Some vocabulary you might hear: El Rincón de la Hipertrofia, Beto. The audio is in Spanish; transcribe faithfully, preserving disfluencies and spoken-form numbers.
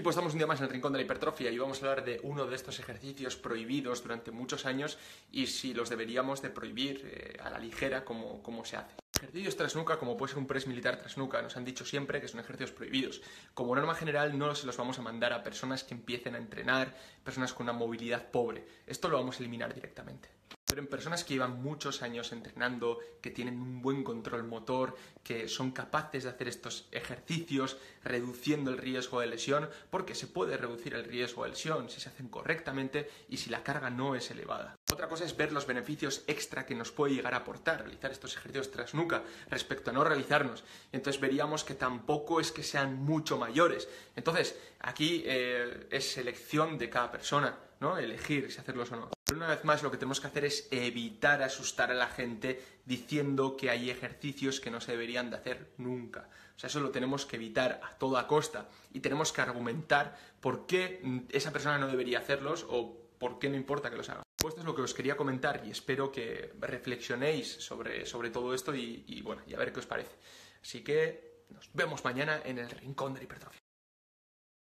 Equipo, estamos un día más en el Rincón de la Hipertrofia y vamos a hablar de uno de estos ejercicios prohibidos durante muchos años y si los deberíamos de prohibir eh, a la ligera como, como se hace. Ejercicios tras nuca, como puede ser un press militar tras nuca, nos han dicho siempre que son ejercicios prohibidos. Como norma general, no se los vamos a mandar a personas que empiecen a entrenar, personas con una movilidad pobre. Esto lo vamos a eliminar directamente. Pero en personas que llevan muchos años entrenando, que tienen un buen control motor, que son capaces de hacer estos ejercicios reduciendo el riesgo de lesión, porque se puede reducir el riesgo de lesión si se hacen correctamente y si la carga no es elevada. Otra cosa es ver los beneficios extra que nos puede llegar a aportar realizar estos ejercicios tras nuca respecto a no realizarnos. Entonces veríamos que tampoco es que sean mucho mayores. Entonces aquí eh, es elección de cada persona, ¿no? Elegir si hacerlos o no. Pero una vez más lo que tenemos que hacer es evitar asustar a la gente diciendo que hay ejercicios que no se deberían de hacer nunca. O sea, eso lo tenemos que evitar a toda costa y tenemos que argumentar por qué esa persona no debería hacerlos o por qué no importa que los haga. Pues esto es lo que os quería comentar y espero que reflexionéis sobre, sobre todo esto y, y bueno, y a ver qué os parece. Así que nos vemos mañana en el Rincón de la Hipertrofia.